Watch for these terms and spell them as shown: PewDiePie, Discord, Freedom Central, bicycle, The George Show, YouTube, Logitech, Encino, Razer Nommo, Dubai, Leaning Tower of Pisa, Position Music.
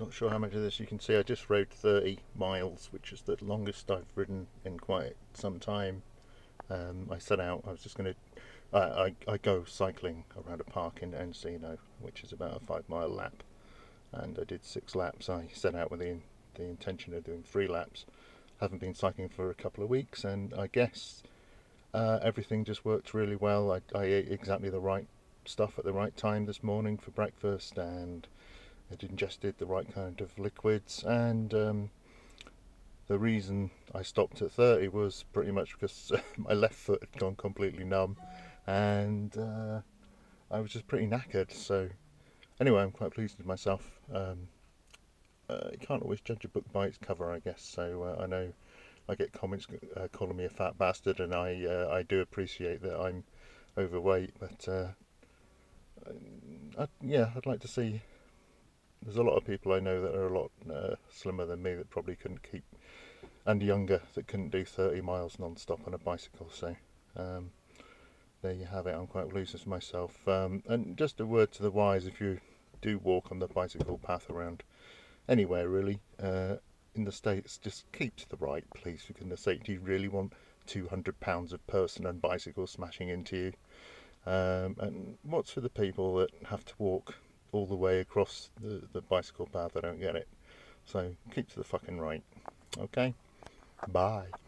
Not sure how much of this you can see. I just rode 30 miles, which is the longest I've ridden in quite some time. I set out, I was just going to, I go cycling around a park in Encino, which is about a 5-mile lap. And I did 6 laps. I set out with the intention of doing 3 laps. Haven't been cycling for a couple of weeks, and I guess everything just worked really well. I ate exactly the right stuff at the right time this morning for breakfast, and I'd ingested the right kind of liquids, and the reason I stopped at 30 was pretty much because my left foot had gone completely numb, and I was just pretty knackered. So anyway, I'm quite pleased with myself. You can't always judge a book by its cover, I guess, so I know I get comments calling me a fat bastard, and I do appreciate that I'm overweight, but yeah, I'd like to see. There's a lot of people I know that are a lot slimmer than me that probably couldn't keep, and younger, that couldn't do 30 miles non-stop on a bicycle. So there you have it. I'm quite pleased with myself. And just a word to the wise: if you do walk on the bicycle path around anywhere, really, in the States, just keep to the right, please, for goodness sake. Do you really want 200 pounds of person and bicycle smashing into you? And what's for the people that have to walk all the way across the bicycle path? I don't get it. So keep to the fucking right. Okay, bye.